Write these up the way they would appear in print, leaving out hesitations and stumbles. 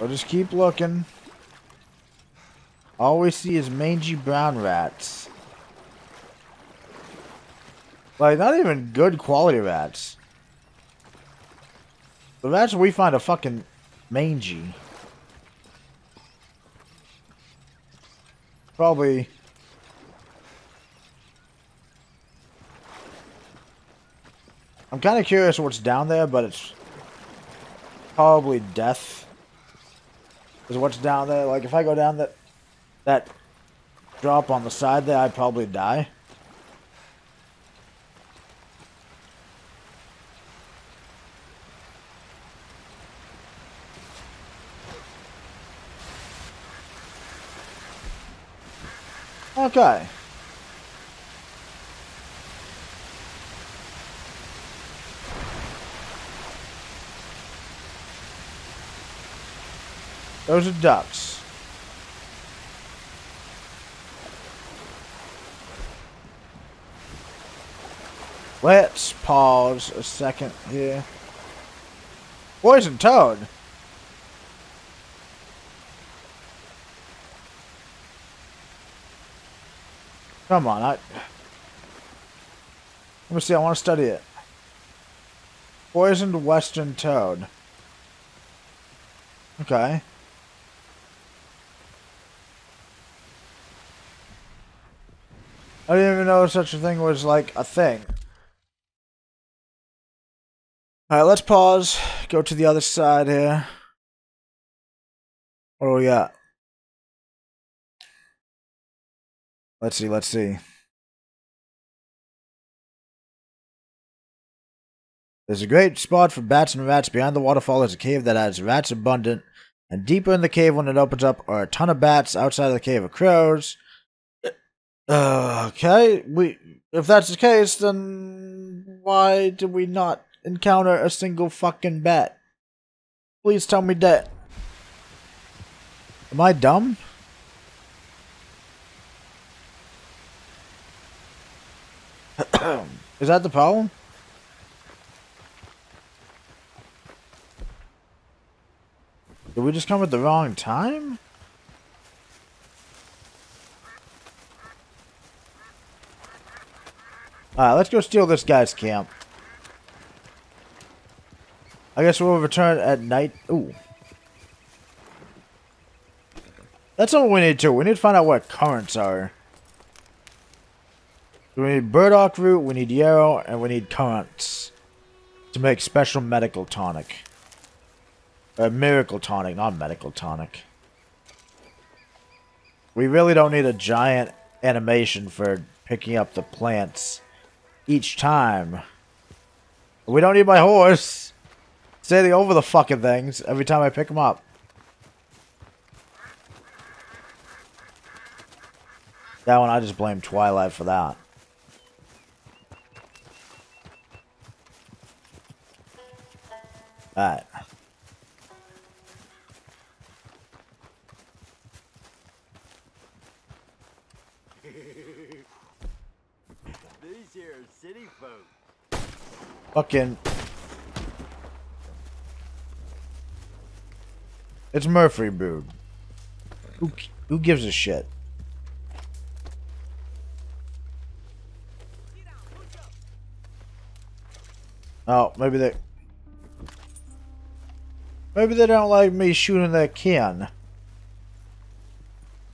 I'll just keep looking. All we see is mangy brown rats. Like, not even good quality rats. The rats we find are fucking mangy. Probably... I'm kind of curious what's down there, but it's probably death. Is what's down there. Like, if I go down that drop on the side there, I'd probably die. Okay. Those are ducks. Let's pause a second here. Poison toad. Come on, let me see, I want to study it. Poisoned western toad. Okay. I didn't even know such a thing was, like, a thing. Alright, let's pause. Go to the other side here. What do we got? Let's see, let's see. There's a great spot for bats and rats. Behind the waterfall is a cave that has rats abundant. And deeper in the cave when it opens up are a ton of bats. Outside of the cave are crows. Okay, if that's the case, then why did we not encounter a single fucking bat? Please tell me that. Am I dumb? Is that the problem? Did we just come at the wrong time? Alright, let's go steal this guy's camp. I guess we'll return at night. Ooh. That's all we need to. We need to find out what currents are. We need burdock root, we need yarrow, and we need currants to make special medical tonic. Miracle tonic, not medical tonic. We really don't need a giant animation for picking up the plants. Each time. We don't need my horse standing over the fucking things every time I pick them up. That one, I just blame Twilight for that. Alright. Fucking. It's Murphy Brood. Who gives a shit? Oh, maybe they don't like me shooting their can.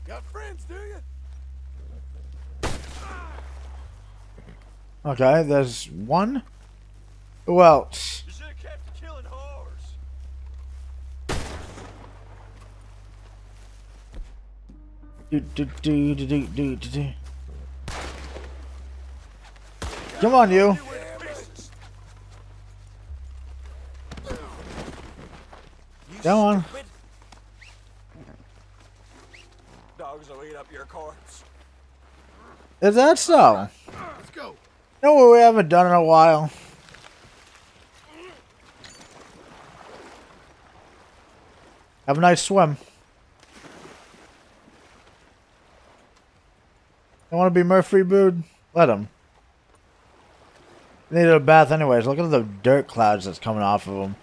Got friends, do you? Okay, there's one. Who else? You should have kept killing whores. Do. Come on, you. Come on. Dogs will eat up your corpse. Is that so? Let's go. You know what we haven't done in a while? Have a nice swim. I want to be Murphy Brood. Let him. They needed a bath anyways. Look at the dirt clouds that's coming off of them.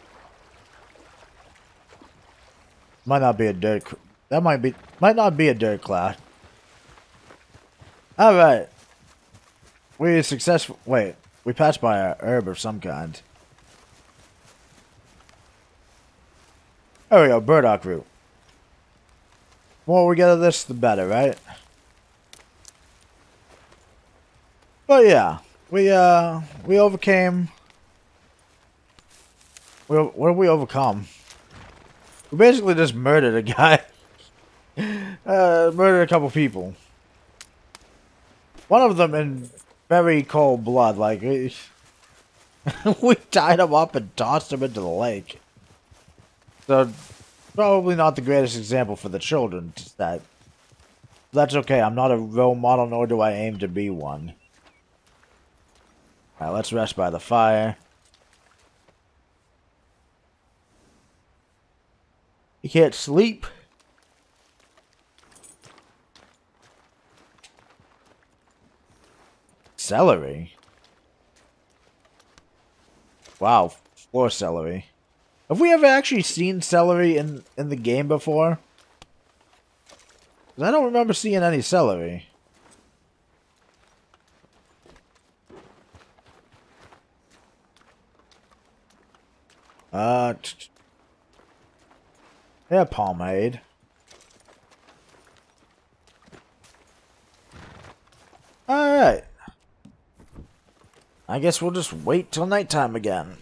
Might not be a dirt. That might not be a dirt cloud. All right. We successful. Wait, we passed by a herb of some kind. There we go, burdock root. The more we get of this, the better, right? But yeah, we overcame. What did we overcome? We basically just murdered a guy. Murdered a couple people. One of them in very cold blood, like we tied him up and tossed him into the lake. So probably not the greatest example for the children. Just that. That's okay. I'm not a role model, nor do I aim to be one. All right, let's rest by the fire. You can't sleep. Celery? Wow, floor celery. Have we ever actually seen celery in the game before? 'Cause I don't remember seeing any celery. Yeah, pomade. Alright. I guess we'll just wait till nighttime again.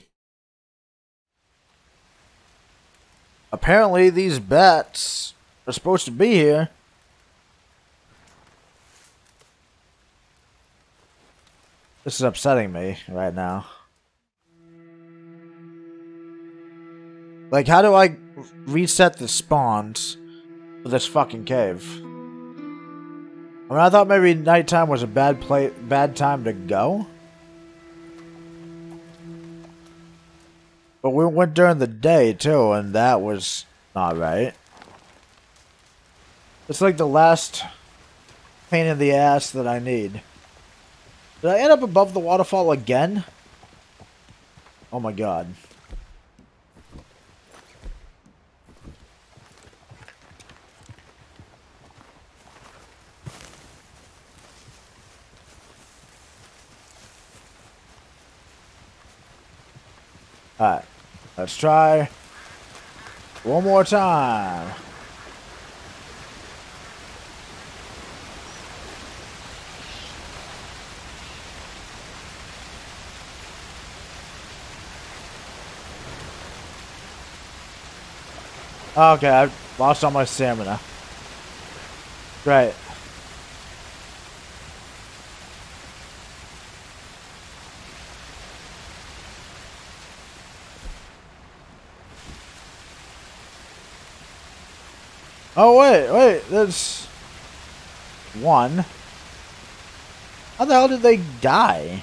Apparently these bats are supposed to be here. This is upsetting me right now. Like, how do I reset the spawns for this fucking cave? I mean, I thought maybe nighttime was a bad time to go. But we went during the day, too, and that was not right. It's like the last pain in the ass that I need. Did I end up above the waterfall again? Oh my god. Alright, let's try one more time. Okay, I lost all my stamina. Great. Oh, wait, there's one. How the hell did they die?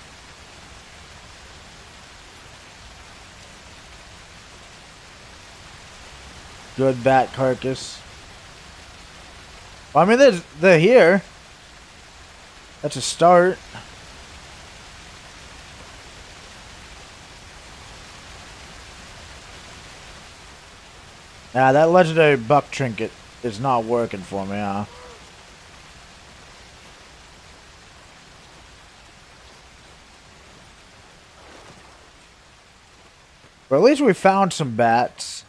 Good bat carcass. Well, I mean, they're here. That's a start. Nah, that legendary buck trinket. It's not working for me, huh? But at least we found some bats.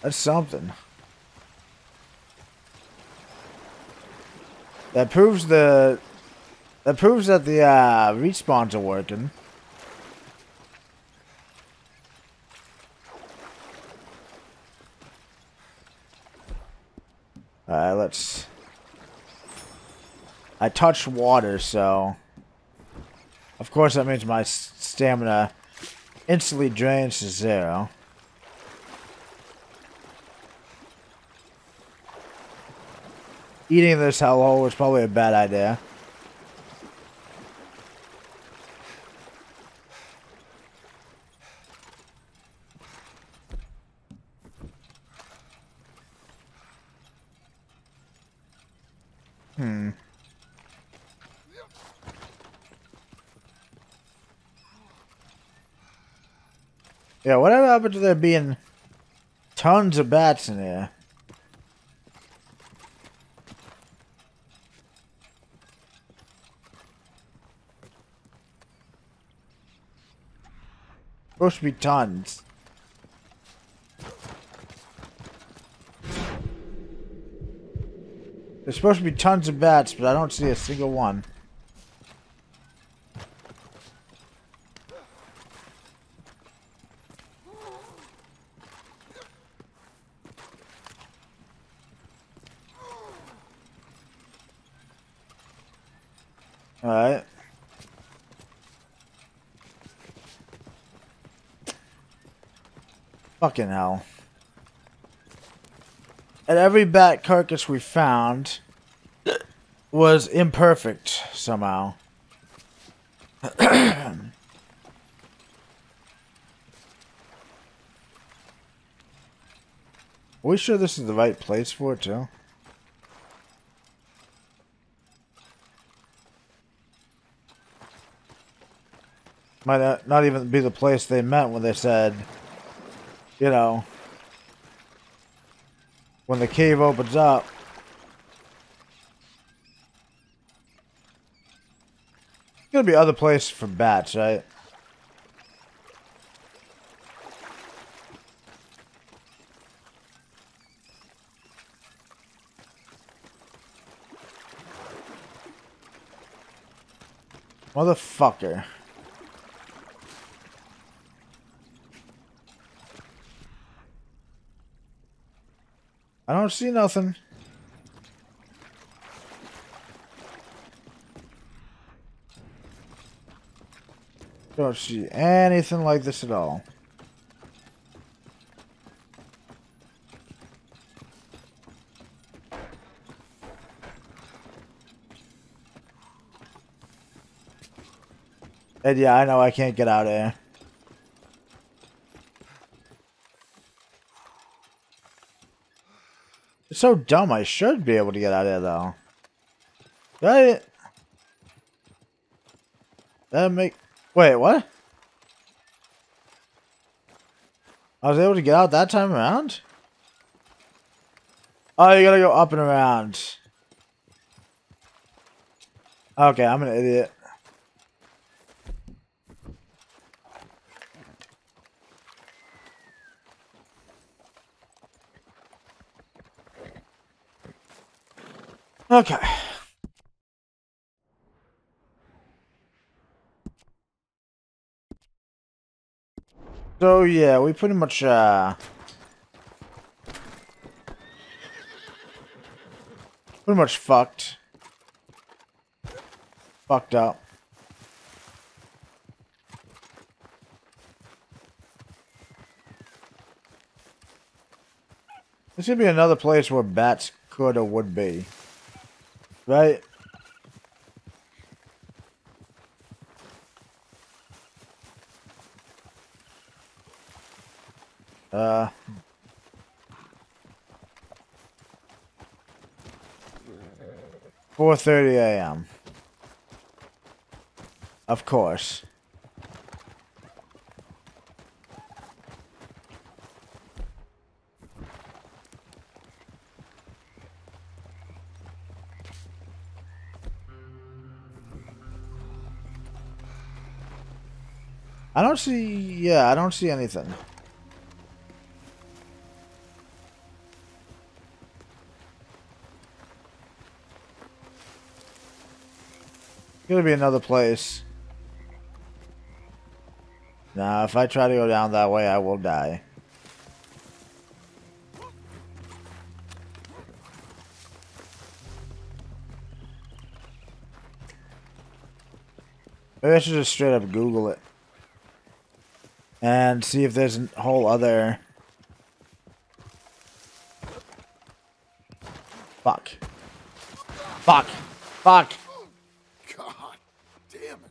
That's something. That proves that the respawns are working. Let's... I touched water, so... Of course that means my stamina instantly drains to zero. Eating this hellhole was probably a bad idea. Yeah, whatever happened to there being tons of bats in there. Supposed to be tons. There's supposed to be tons of bats, but I don't see a single one. Alright. Fucking hell. And every bat carcass we found was imperfect somehow. Are we sure this is the right place for it too? Might not even be the place they meant when they said, you know, when the cave opens up. There's gonna be other places for bats, right? Motherfucker. I don't see nothing. Don't see anything like this at all. And yeah, I know I can't get out of here. So dumb. I should be able to get out of there though, right? That make... wait, what? I was able to get out that time around? Oh, you gotta go up and around. Okay, I'm an idiot. Okay. So yeah, we pretty much fucked up. This could be another place where bats could or would be. Right? $4:30 a.m. Of course. I don't see... yeah, I don't see anything. Gonna be another place. Nah, if I try to go down that way, I will die. Maybe I should just straight up Google it. And see if there's a whole other... fuck. Fuck. Fuck. God damn it.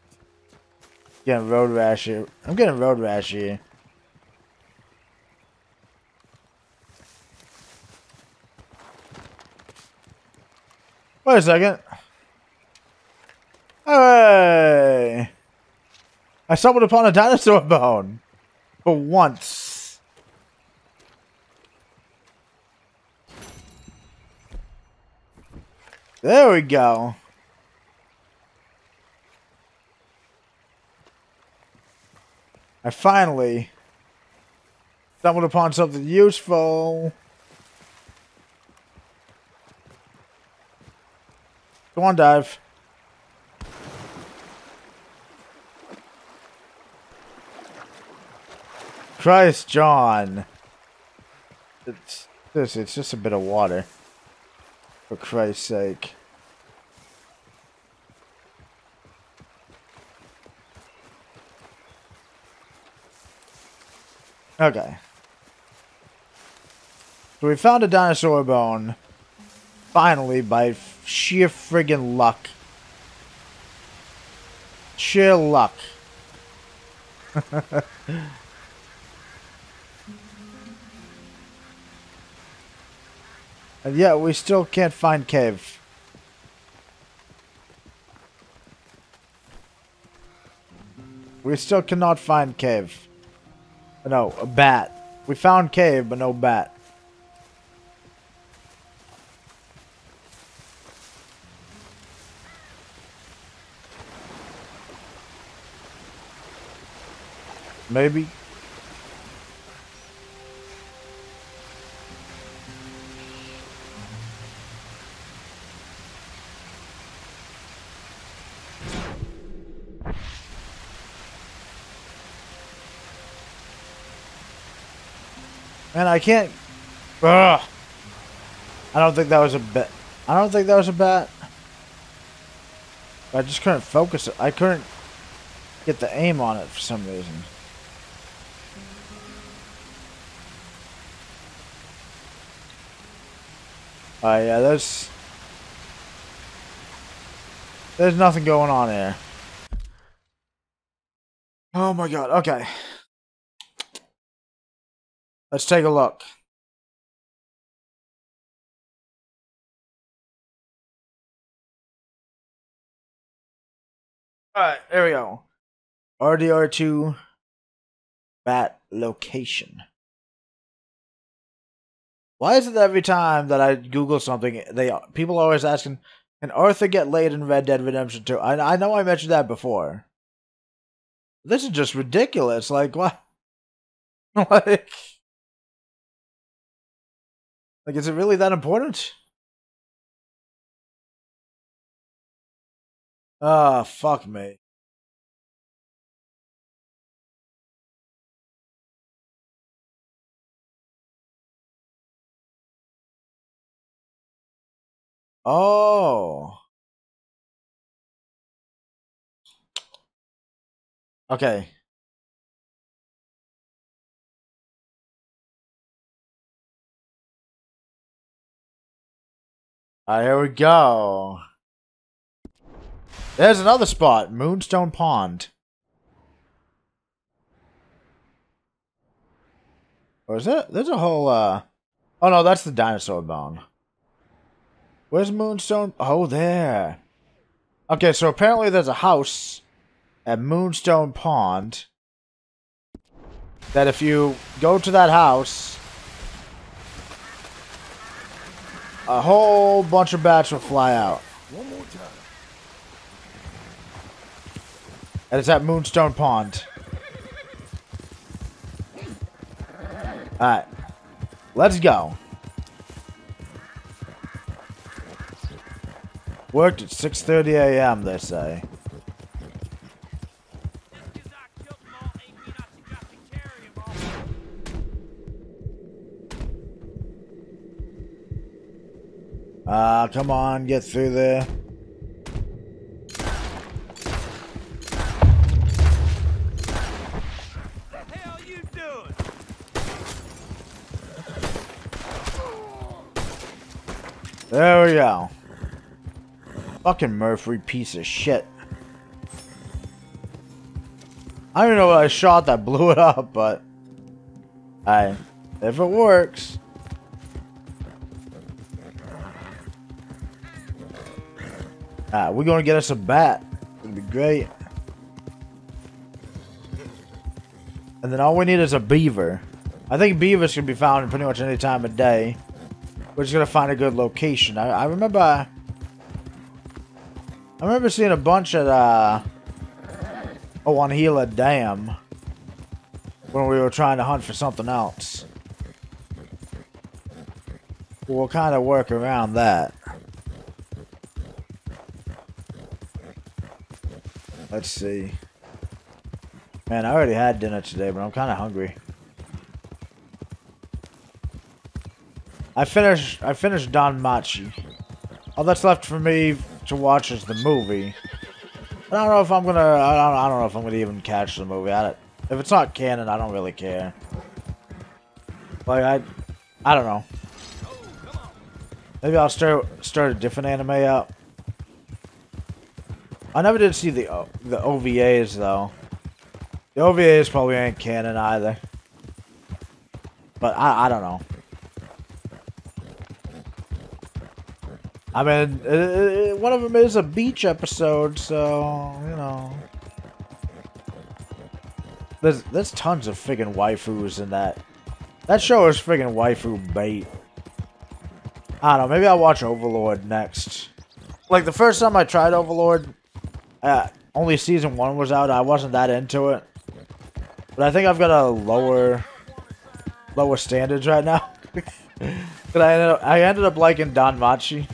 Getting road rash here. I'm getting road rash here. Wait a second. Hey! I stumbled upon a dinosaur bone. For once. There we go. I finally stumbled upon something useful. Go on, dive. Christ, John. It's just a bit of water. For Christ's sake. Okay. So we found a dinosaur bone. Finally, by sheer friggin' luck. Sheer luck. And yeah, we still can't find cave. We still cannot find cave. No, a bat. We found cave, but no bat. Maybe. Man, I can't. Ugh. I don't think that was a bat. I don't think that was a bat. I just couldn't focus it. I couldn't get the aim on it for some reason. Oh yeah, there's nothing going on there. Oh my god. Okay. Let's take a look. Alright, there we go. RDR2 bat location. Why is it that every time that I Google something, people are always asking, can Arthur get laid in Red Dead Redemption 2? I know I mentioned that before. This is just ridiculous. Like, what? Like, is it really that important? Ah, fuck me. Oh. Okay. Here we go. There's another spot, Moonstone Pond. Or is that? There's a whole, Oh no, that's the dinosaur bone. Where's Moonstone? Oh, there. Okay, so apparently there's a house at Moonstone Pond. That if you go to that house, a whole bunch of bats will fly out. One more time. And it's at Moonstone Pond. Alright. Let's go. Worked at 6:30 AM, they say. Come on, get through there. The hell you doing? There we go. Fucking Murphy, piece of shit. I don't know what I shot that blew it up, but if it works. Alright, we're gonna get us a bat. It'll be great. And then all we need is a beaver. I think beavers can be found pretty much any time of day. We're just gonna find a good location. I remember I remember seeing a bunch at, on Gila Dam when we were trying to hunt for something else. We'll kind of work around that. Let's see. Man, I already had dinner today, but I'm kind of hungry. I finished Danmachi. All that's left for me to watch is the movie. But I don't know if I'm gonna. I don't know if I'm gonna even catch the movie. If it's not canon, I don't really care. Like I don't know. Maybe I'll start a different anime up. I never did see the OVAs though. The OVAs probably ain't canon either. But I don't know. I mean, one of them is a beach episode, so you know. There's tons of friggin' waifus in that. That show is friggin' waifu bait. I don't know, maybe I'll watch Overlord next. Like, the first time I tried Overlord, only season 1 was out, I wasn't that into it. But I think I've got a lower standards right now. But I ended up liking Danmachi.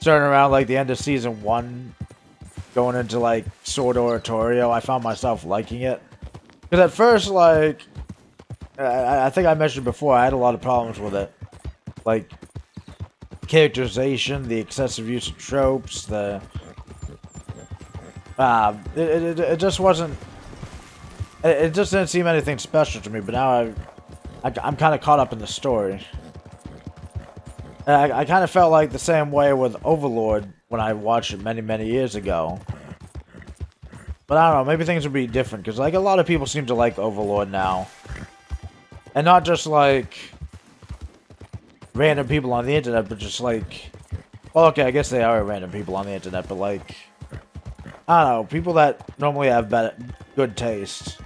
Turning around, like, the end of season 1, going into, like, Sword Oratorio, I found myself liking it. Because at first, like, I think I mentioned before, I had a lot of problems with it. Like, characterization, the excessive use of tropes, the it just wasn't. It just didn't seem anything special to me. But now I'm kind of caught up in the story. And I kind of felt like the same way with Overlord when I watched it many years ago. But I don't know. Maybe things would be different because like a lot of people seem to like Overlord now, and not just like random people on the internet, but just like, well, okay, I guess they are random people on the internet, but like, I don't know, people that normally have good taste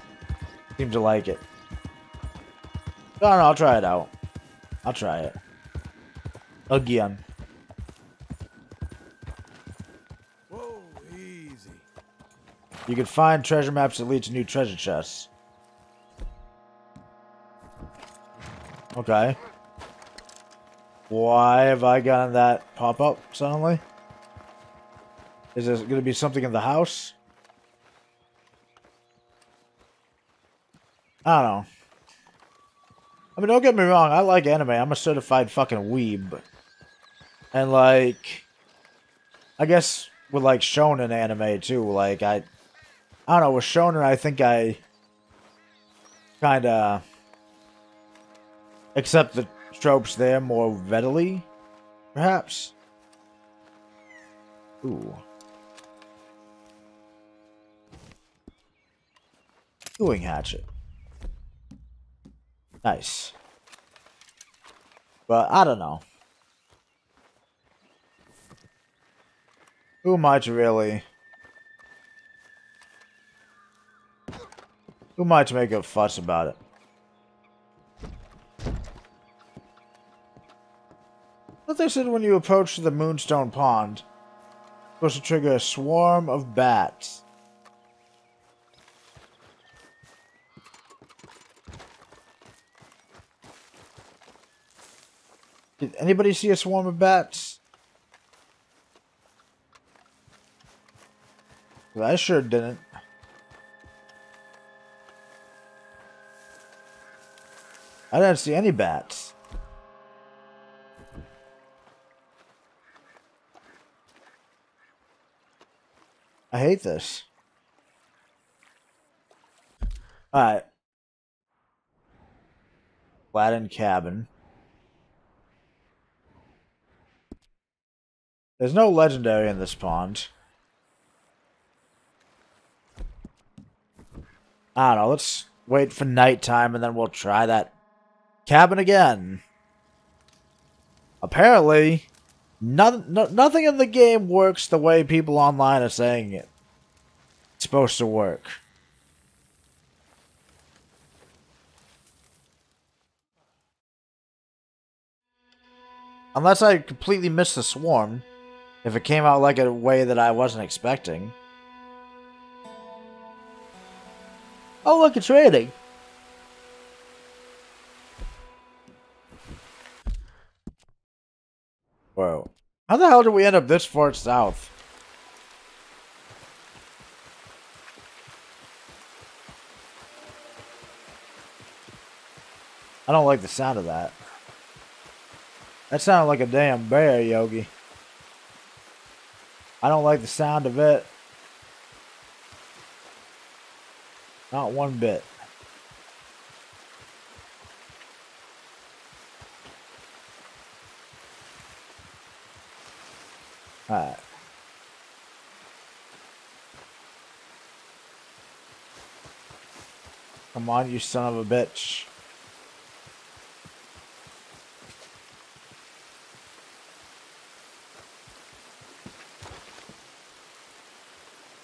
seem to like it. I don't know, I'll try it out. I'll try it. Again. Whoa, easy. You can find treasure maps that lead to new treasure chests. Okay. Why have I gotten that pop-up suddenly? Is there going to be something in the house? I don't know. I mean, don't get me wrong. I like anime. I'm a certified fucking weeb. And, like, I guess with, like, shonen anime, too. Like, I don't know. With shonen, I think I kind of accept the tropes there more readily, perhaps. Ooh. Doing hatchet. Nice. But I don't know. Who am I to really? Who am I to make a fuss about it? But they said when you approach the Moonstone Pond, you're supposed to trigger a swarm of bats. Did anybody see a swarm of bats? Well, I sure didn't. I didn't see any bats. I hate this. Alright. Gladden Cabin. There's no legendary in this pond. I don't know, let's wait for nighttime and then we'll try that cabin again. Apparently, nothing in the game works the way people online are saying it. It's supposed to work. Unless I completely missed the swarm. If it came out like a way that I wasn't expecting. Oh, look, it's raining. Whoa. How the hell did we end up this far south? I don't like the sound of that. That sounded like a damn bear, Yogi. I don't like the sound of it. Not one bit. Alright. Come on, you son of a bitch.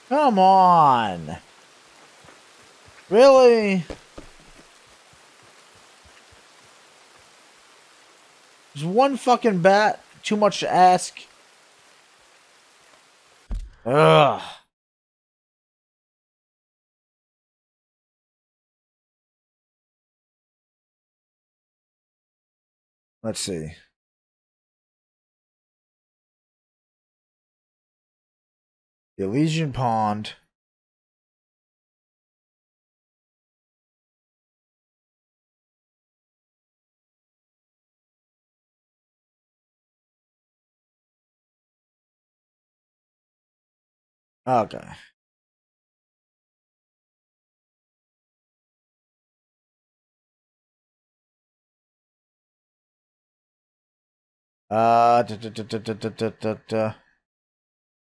Come on. Really? Is one fucking bat too much to ask? Ugh. Let's see. The Elysian Pond. Okay.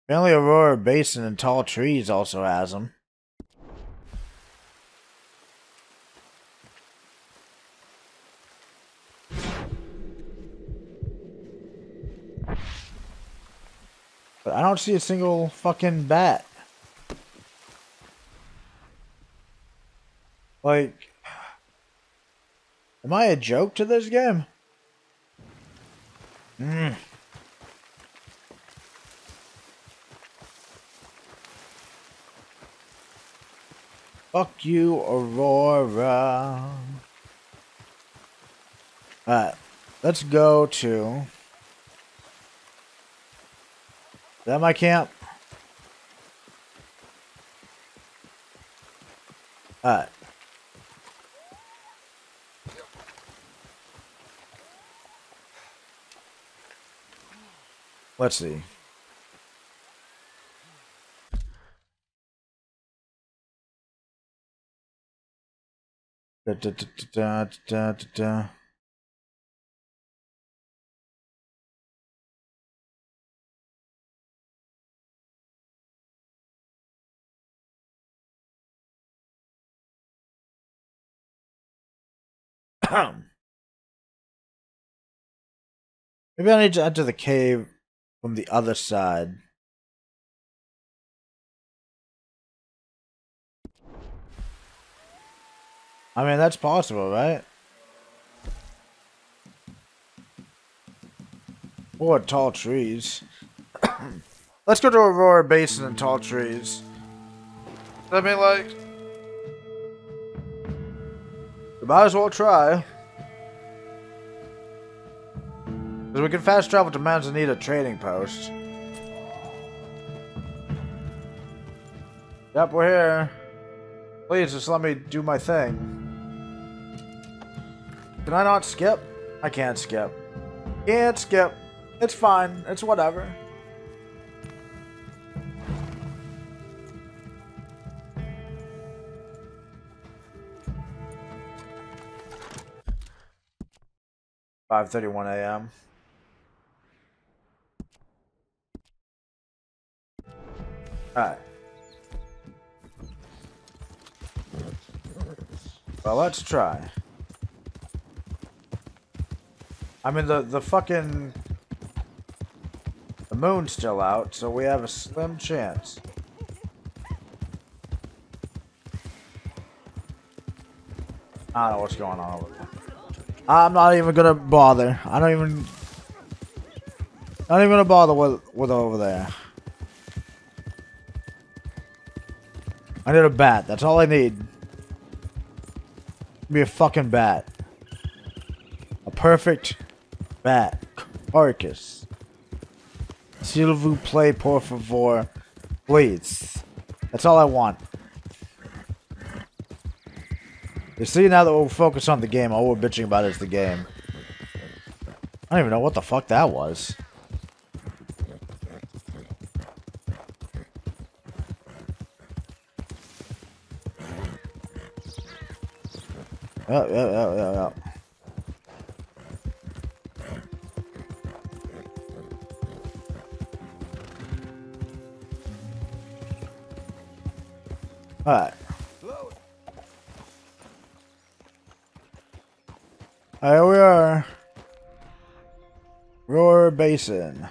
Apparently Aurora Basin and Tall Trees also has them. But I don't see a single fucking bat. Like, am I a joke to this game? Mm. Fuck you, Aurora. Alright, let's go to... Is that my camp? Alright. Let's see. Da-da-da-da-da-da-da-da. Maybe I need to enter the cave from the other side. I mean, that's possible, right? Or Tall Trees. Let's go to Aurora Basin and Tall Trees. I mean, like... might as well try. Because we can fast travel to Manzanita Trading Post. Yep, we're here. Please, just let me do my thing. Can I not skip? I can't skip. Can't skip. It's fine. It's whatever. Five 31 AM. Alright. Well, let's try. I mean, the fucking... the moon's still out, so we have a slim chance. I don't know what's going on over there. I'm not even gonna bother. I don't even... Not even gonna bother with over there. I need a bat. That's all I need. Give me a fucking bat. A perfect bat. Carcass. S'il vous plaît, por favor. Please. That's all I want. You see, now that we're focused on the game, all we're bitching about is the game. I don't even know what the fuck that was. Oh. Alright. Here we are. Aurora Basin.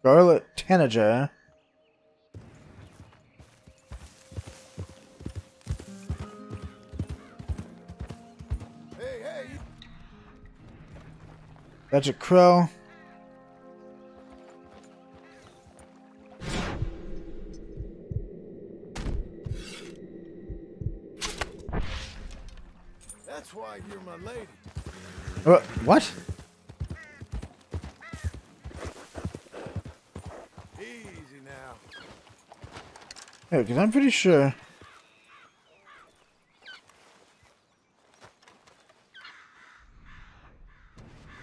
Scarlet Tanager. Hey. That's a crow. What? Easy now. Yeah, because I'm pretty sure.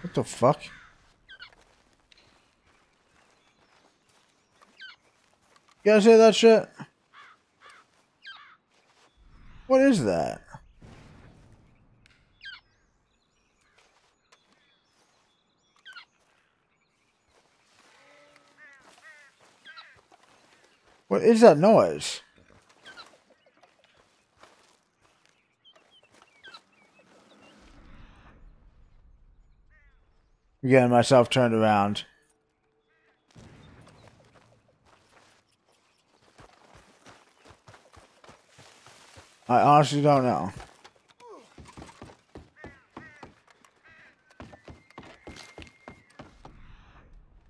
What the fuck? You guys hear that shit? What is that? What is that noise? Again, myself turned around. I honestly don't know.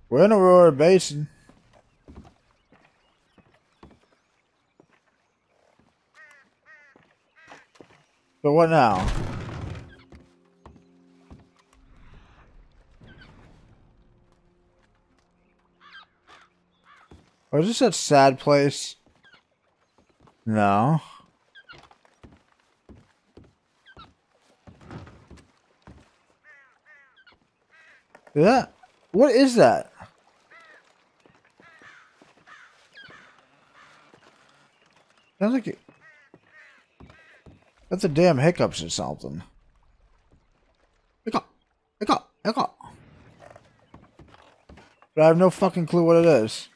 We're in Aurora Basin. So what now? Oh, is this that sad place? No. Yeah. What is that? Sounds like it. That's a damn hiccups or something. Hiccup! Hiccup! Hiccup! But I have no fucking clue what it is.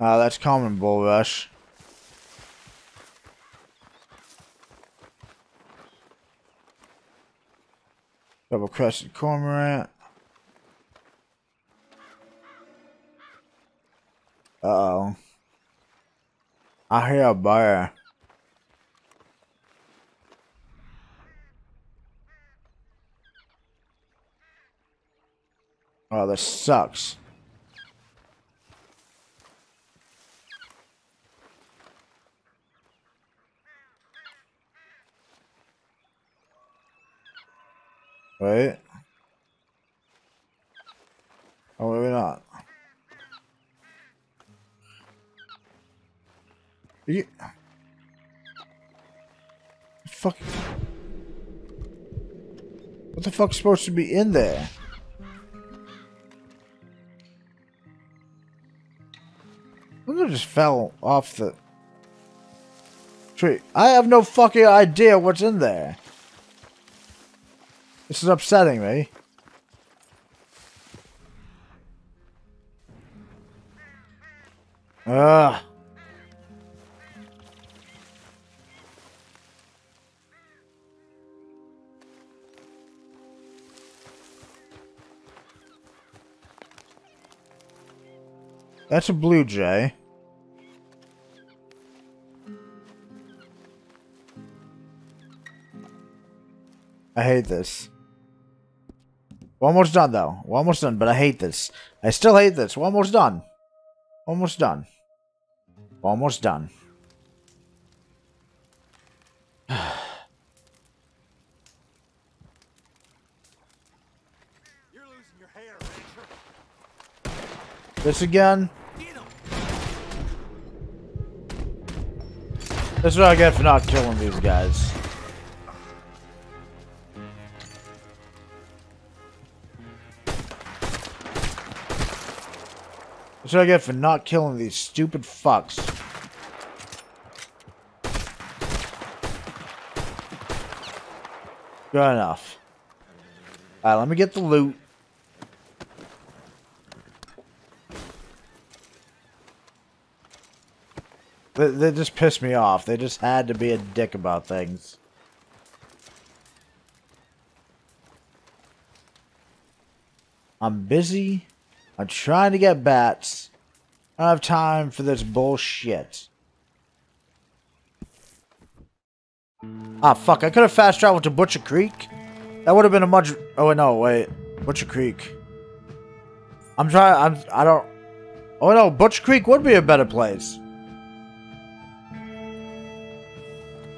Ah, that's common bulrush. Double-crested cormorant. Uh-oh. I hear a bear. Oh, this sucks. Wait. Oh, maybe not. Yeah. Fuck. What the fuck's supposed to be in there? I just fell off the tree. I have no fucking idea what's in there. This is upsetting me. Ugh. That's a blue jay. I hate this. We're almost done, though. We're almost done, but I hate this. I still hate this. We're almost done. Almost done. Almost done. You're losing your hair, Ranger. This again. That's what I get for not killing these guys. That's what I get for not killing these stupid fucks. Good enough. Alright, let me get the loot. They just pissed me off. They just had to be a dick about things. I'm busy. I'm trying to get bats. I don't have time for this bullshit. Ah, fuck. I could have fast traveled to Butcher Creek. That would have been a much... Oh, no, wait. Butcher Creek. I'm trying... I don't... Oh, no. Butcher Creek would be a better place.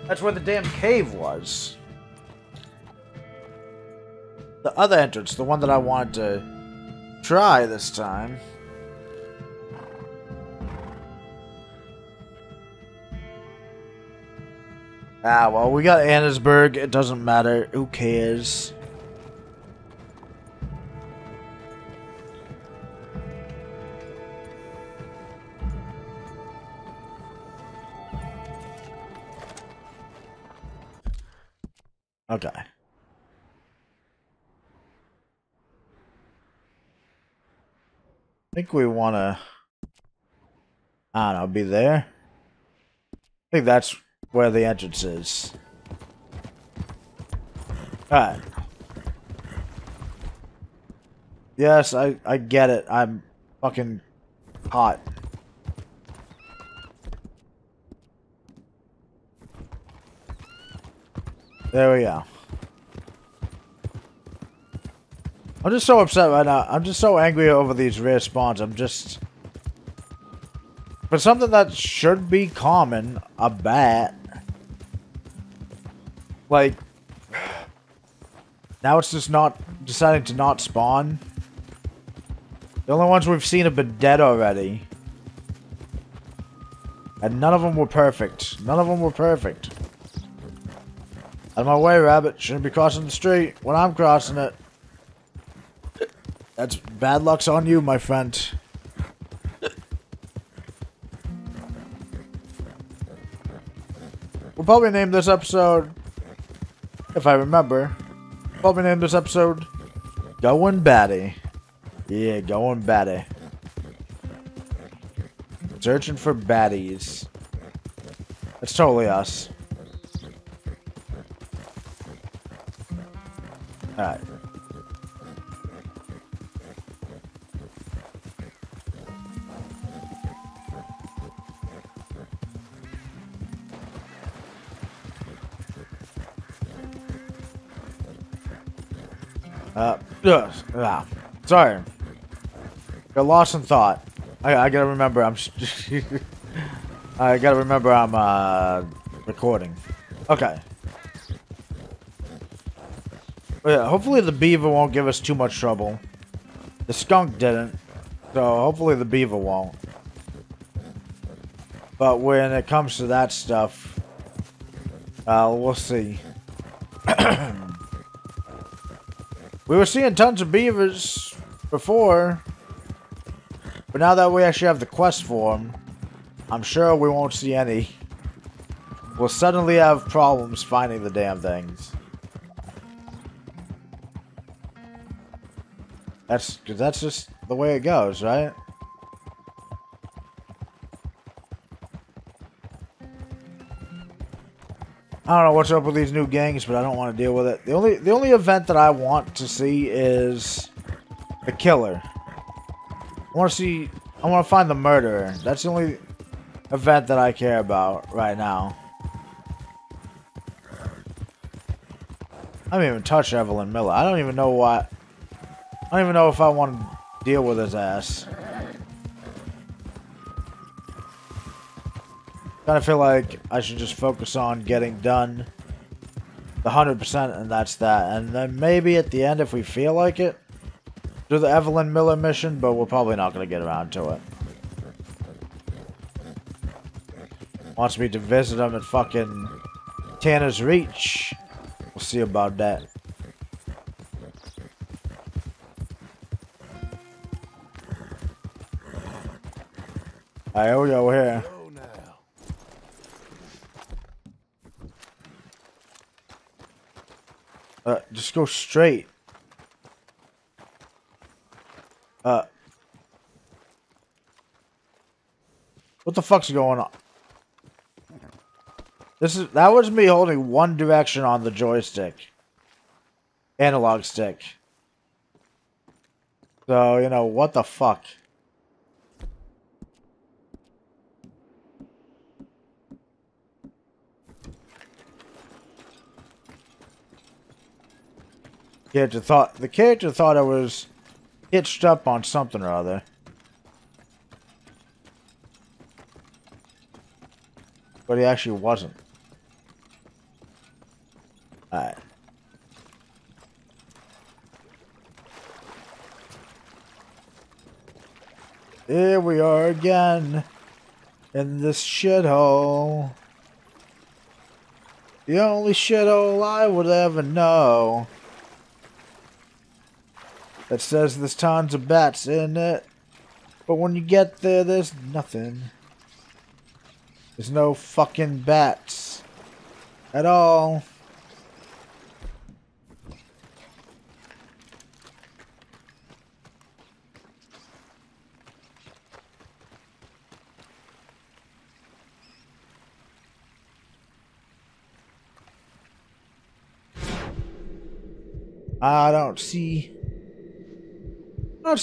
That's where the damn cave was. The other entrance. The one that I wanted to... try this time. Ah, well, we got Andersberg. It doesn't matter. Who cares? Okay. I think we want to, I don't know, be there. I think that's where the entrance is. Alright. Yes, I get it. I'm fucking hot. There we go. I'm just so upset right now. I'm just so angry over these rare spawns. I'm just... For something that should be common, a bat. Like... Now it's just not... Deciding to not spawn. The only ones we've seen have been dead already. And none of them were perfect. None of them were perfect. Out of my way, rabbit. Shouldn't be crossing the street when I'm crossing it. That's bad luck's on you, my friend. We'll probably name this episode, if I remember, probably name this episode Going Batty. Yeah, Going Batty. Searching for baddies. That's totally us. Alright. Sorry. Got lost in thought. I gotta remember I'm... I gotta remember I'm, recording. Okay. Yeah, hopefully the beaver won't give us too much trouble. The skunk didn't. So hopefully the beaver won't. But when it comes to that stuff... we'll see. We were seeing tons of beavers before, but now that we actually have the quest for them, I'm sure we won't see any. We'll suddenly have problems finding the damn things. That's, 'cause that's just the way it goes, right? I don't know what's up with these new gangs, but I don't want to deal with it. The only event that I want to see is the killer. I want to see I want to find the murderer. That's the only event that I care about right now. I haven't even touched Evelyn Miller. I don't even know what... I don't even know if I want to deal with his ass. Kind of feel like I should just focus on getting done the 100% and that's that. And then maybe at the end, if we feel like it, do the Evelyn Miller mission, but we're probably not going to get around to it. Wants me to visit him at fucking Tanner's Reach. We'll see about that. I owe you here. Just go straight. What the fuck's going on? That was me holding one direction on the joystick. Analog stick. So, you know, what the fuck? The character thought I was hitched up on something or other. But he actually wasn't. Alright. Here we are again. In this shithole. The only shithole I would ever know. That says there's tons of bats in it, but when you get there, there's nothing. There's no fucking bats at all. I don't see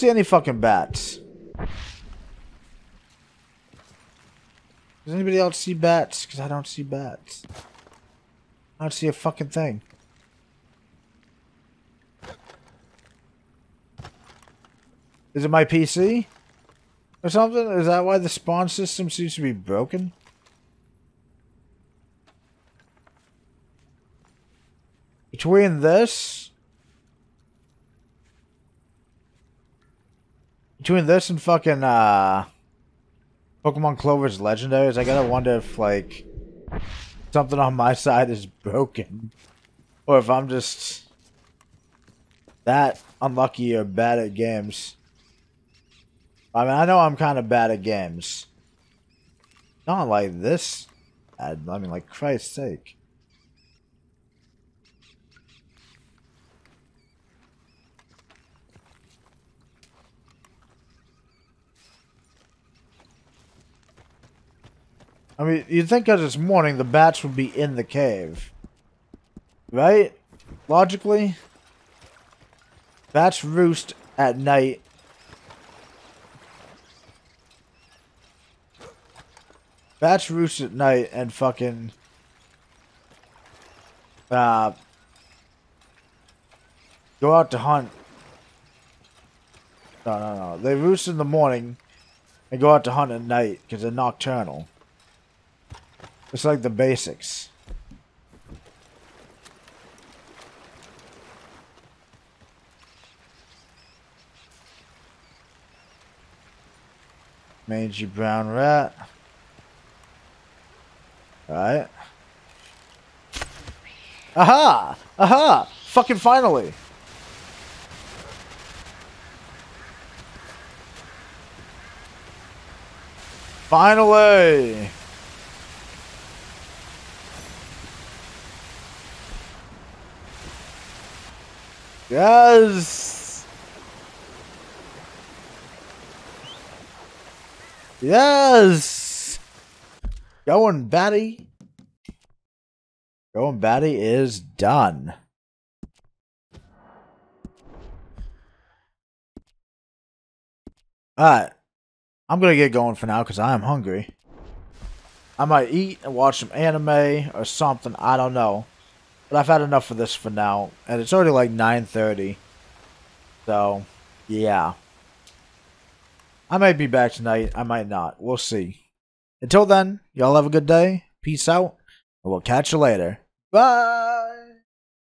any fucking bats. Does anybody else see bats? Because I don't see bats. I don't see a fucking thing. Is it my PC? Or something? Is that why the spawn system seems to be broken? Between this... and fucking, Pokemon Clover's legendaries, I gotta wonder if, like, something on my side is broken. Or if I'm just that unlucky or bad at games. I mean, I know I'm kind of bad at games. Not like this. I mean, like, Christ's sake. I mean, you'd think as it's morning, the bats would be in the cave. Right? Logically? Bats roost at night. Bats roost at night and fucking... go out to hunt. No. They roost in the morning and go out to hunt at night because they're nocturnal. It's like the basics. Mangy brown rat. Alright. Aha! Aha! Fucking finally! Finally! Yes! Yes! Going batty. Going batty is done. Alright. I'm going to get going for now because I am hungry. I might eat and watch some anime or something. I don't know. But I've had enough of this for now. And it's already like 9:30. So, yeah. I might be back tonight. I might not. We'll see. Until then, y'all have a good day. Peace out. And we'll catch you later. Bye!